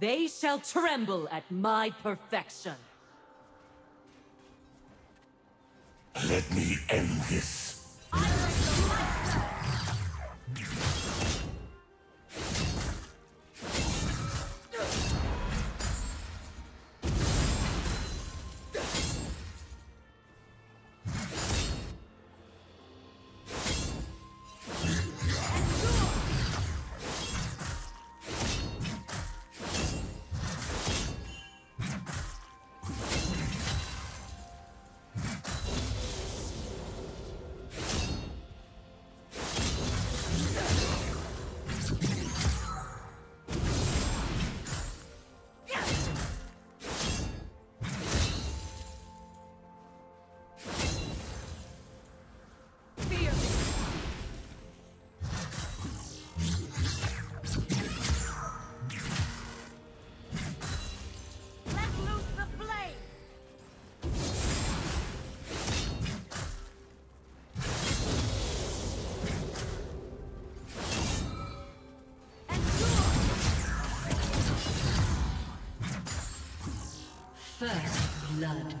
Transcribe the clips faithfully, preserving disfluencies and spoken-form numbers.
They shall tremble at my perfection. Let me end this. First blood.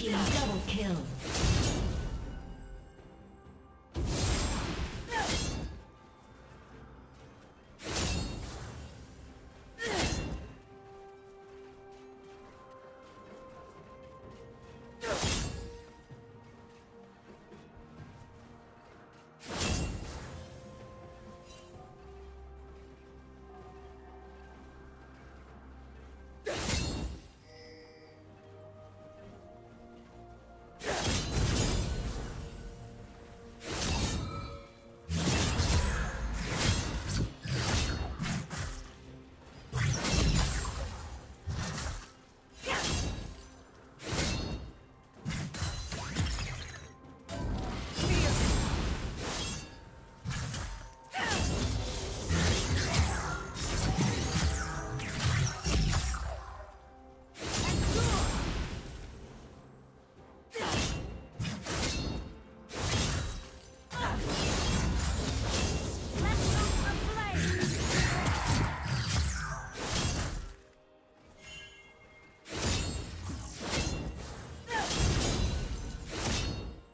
Team double kill.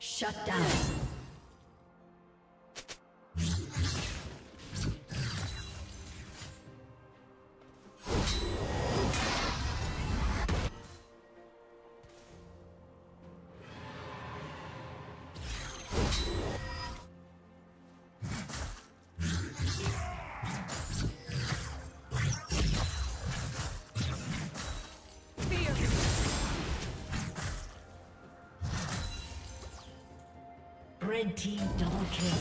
Shut down. Red team double kill.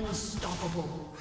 Unstoppable.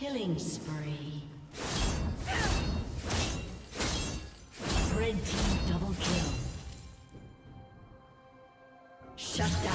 Killing spree. Red team double kill. Shut down.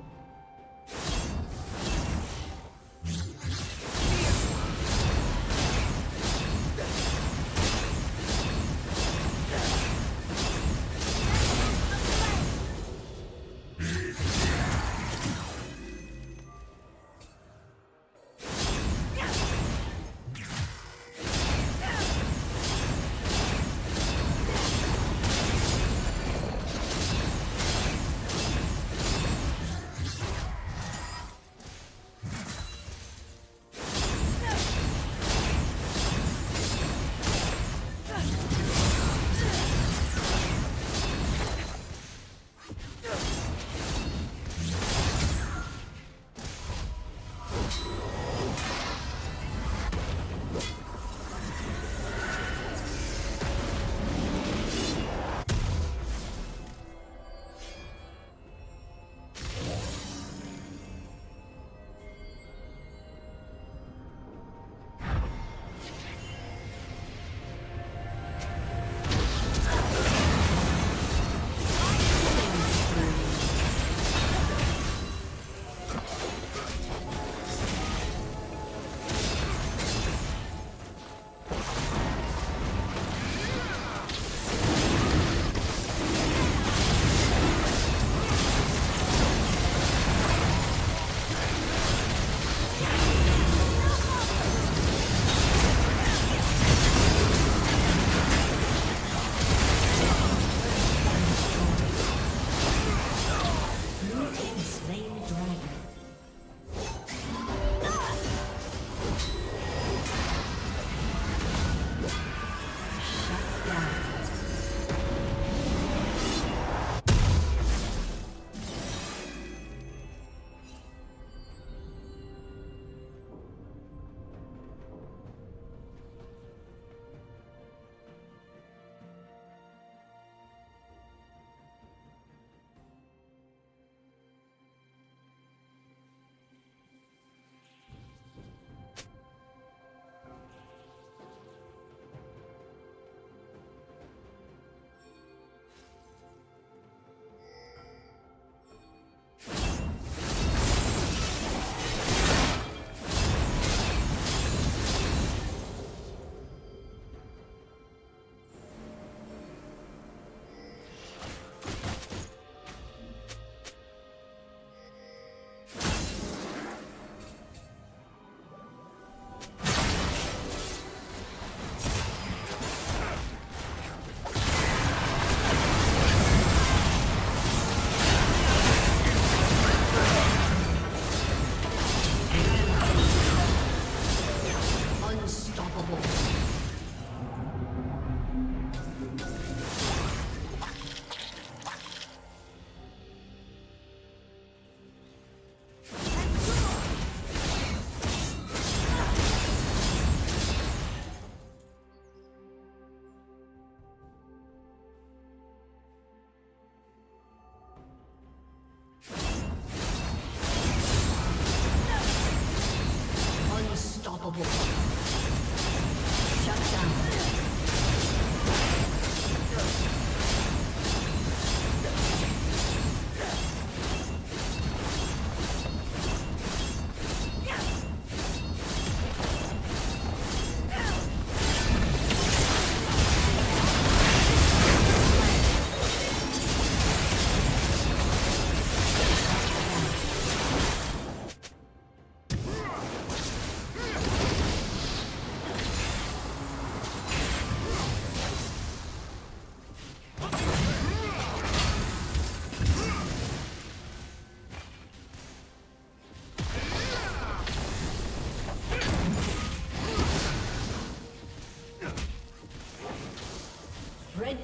Red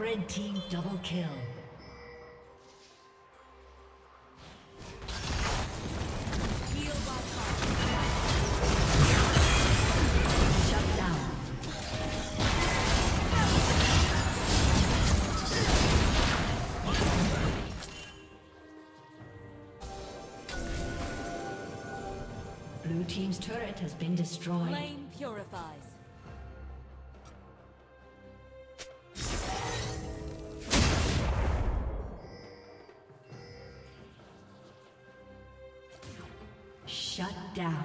Red team double kill. Blue team's turret has been destroyed. Flame purifies. Shut down.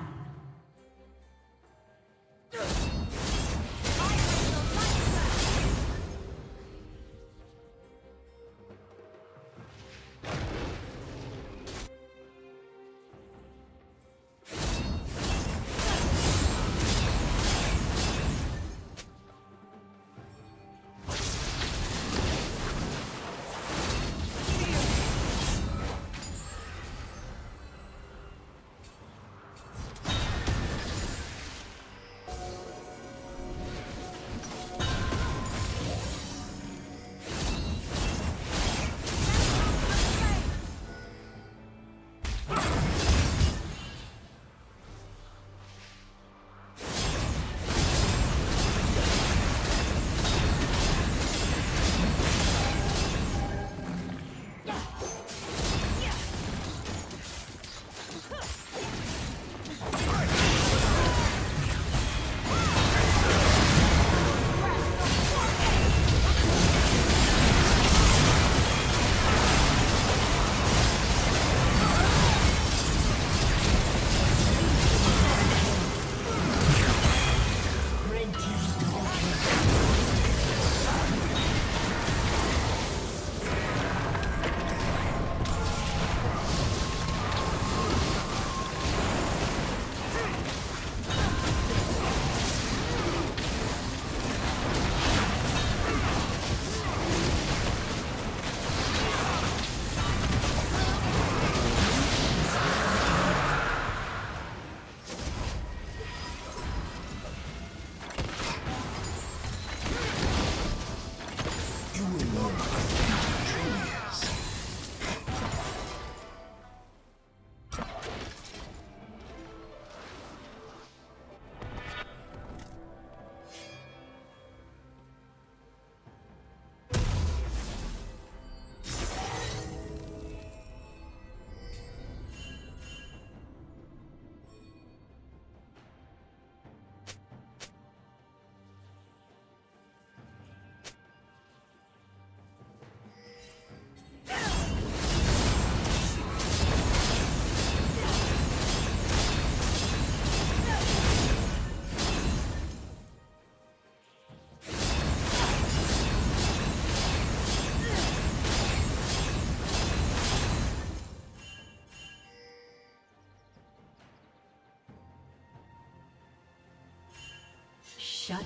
Shut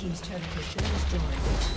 Team's turret has been destroyed.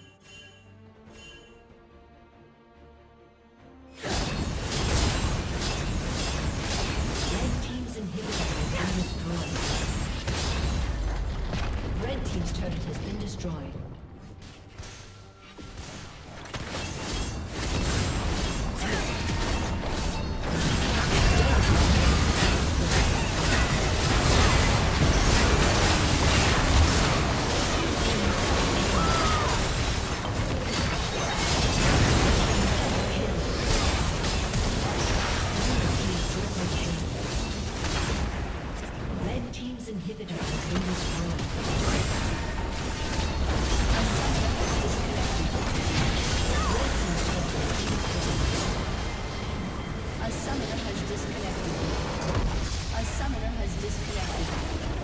Red team's inhibitor has been destroyed. Red team's turret has been destroyed. A summoner has disconnected. A summoner has disconnected.